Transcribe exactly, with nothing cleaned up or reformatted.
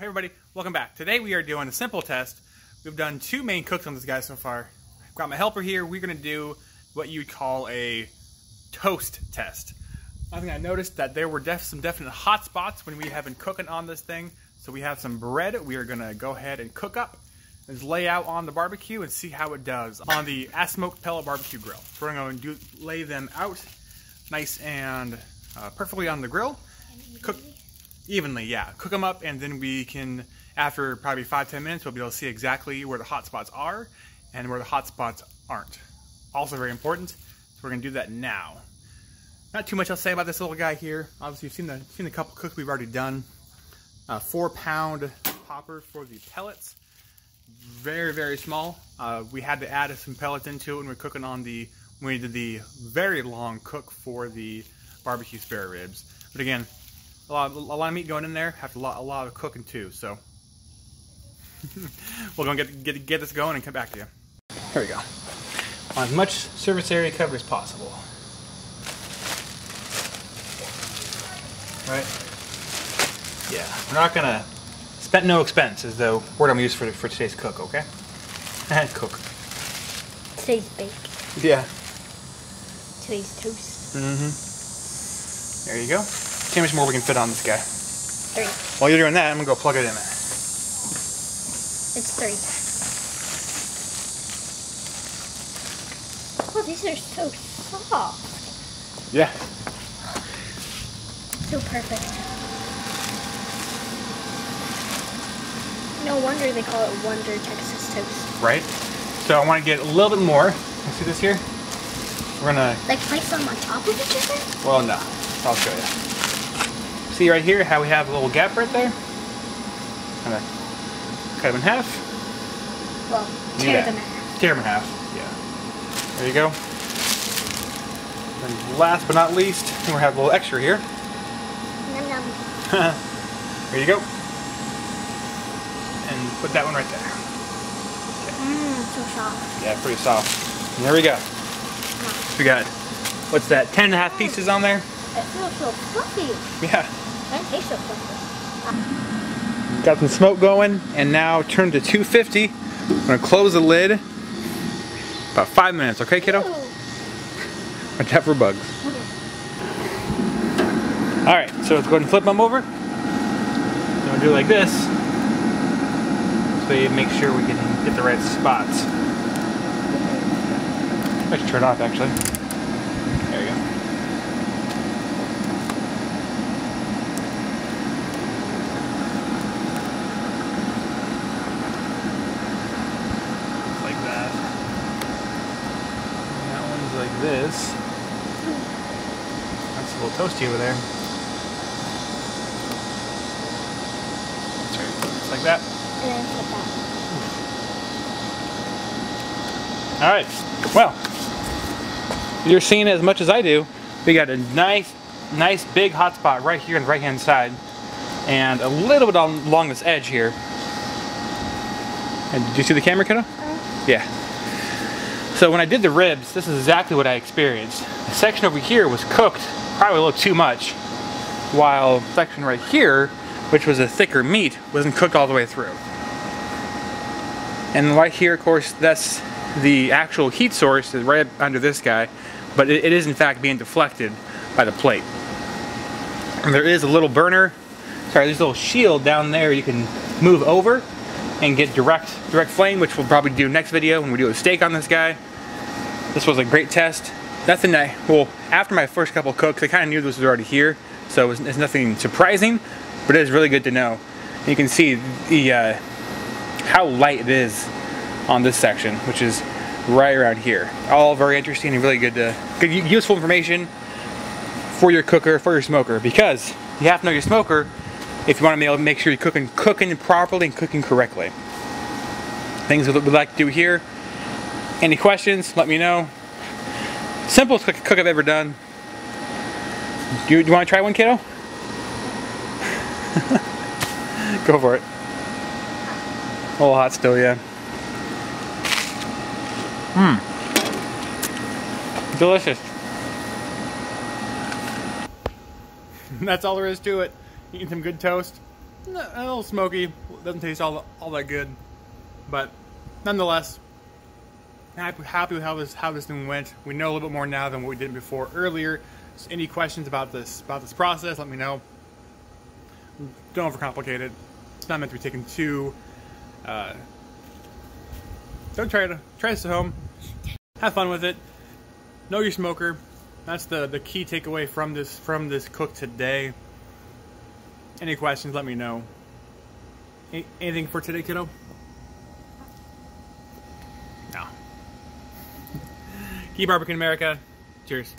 Hey everybody, welcome back. Today we are doing a simple test. We've done two main cooks on this guy so far. I've got my helper here. We're gonna do what you'd call a toast test. I think I noticed that there were def some definite hot spots when we have been cooking on this thing. So we have some bread we are gonna go ahead and cook up and just lay out on the barbecue and see how it does on the Asmoke pellet barbecue grill. So we're gonna do, lay them out nice and uh, perfectly on the grill. Cook evenly, yeah. Cook them up, and then we can, after probably five, ten minutes, we'll be able to see exactly where the hot spots are and where the hot spots aren't. Also very important, so we're gonna do that now. Not too much I'll say about this little guy here. Obviously, you've seen the, seen the couple cooks we've already done. Uh, four pound popper for the pellets. Very, very small. Uh, we had to add some pellets into it when we were cooking on the, when we did the very long cook for the barbecue spare ribs. But again, A lot, a lot of meat going in there. Have a lot, a lot of cooking too. So we're gonna get get get this going and come back to you. Here we go. As much surface area covered as possible. Right? Yeah. We're not gonna spend no expense is the word I'm used for for today's cook. Okay? Cook. Today's bake. Yeah. Today's toast. Mm-hmm. There you go. See how much more we can fit on this guy. Three. While you're doing that, I'm gonna go plug it in there. It's three. Oh, these are so soft. Yeah. So perfect. No wonder they call it Wonder Texas Toast. Right? So I want to get a little bit more. You see this here? We're gonna like place them on top of each other? Well, no. I'll show you. See right here how we have a little gap right there? I'm gonna cut them in half. Well, tear them in half. Tear them in half, yeah. There you go. And last but not least, we're gonna have a little extra here. Nom nom. There you go. And put that one right there. Mmm, okay. So soft. Yeah, pretty soft. And there we go. Mm. We got, what's that, ten and a half pieces on there? It feels so fluffy. Yeah. It tastes so fluffy. Got some smoke going, and now turn to two fifty. I'm gonna close the lid. About five minutes, okay, kiddo? Ew. Watch out for bugs. Okay. All right, so let's go ahead and flip them over. I'm gonna do it like this, so you make sure we can get the right spots. I should turn it off, actually. There you go. This. That's a little toasty over there. Just like that. And then flip that. Alright, well, you're seeing it as much as I do. We got a nice, nice big hot spot right here on the right hand side, and a little bit on, along this edge here. And did you see the camera, kiddo? Uh-huh. Yeah. So when I did the ribs, this is exactly what I experienced. The section over here was cooked probably a little too much, while the section right here, which was a thicker meat, wasn't cooked all the way through. And right here, of course, that's the actual heat source is right under this guy, but it, it is in fact being deflected by the plate. And there is a little burner, sorry, there's a little shield down there you can move over and get direct direct flame, which we'll probably do next video when we do a steak on this guy. This was a great test. Nothing that, well, after my first couple cooks, I kind of knew this was already here, so it was, it's nothing surprising, but it is really good to know. And you can see the uh, how light it is on this section, which is right around here. All very interesting and really good, to, good useful information for your cooker, for your smoker, because you have to know your smoker if you want to be able to make sure you're cooking, cooking properly and cooking correctly. Things that we'd like to do here. Any questions, let me know. Simplest cook, cook I've ever done. Do you, do you want to try one, kiddo? Go for it. A little hot still, yeah. Mmm. Delicious. That's all there is to it. Eating some good toast, a little smoky. Doesn't taste all all that good, but nonetheless, I'm happy with how this how this thing went. We know a little bit more now than what we did before earlier. So any questions about this about this process? Let me know. Don't overcomplicate it. It's not meant to be taken too. Uh, don't try to try this at home. Have fun with it. Know your smoker. That's the the key takeaway from this from this cook today. Any questions, let me know. Any, anything for today, kiddo? No. Keep barbecuing, America. Cheers.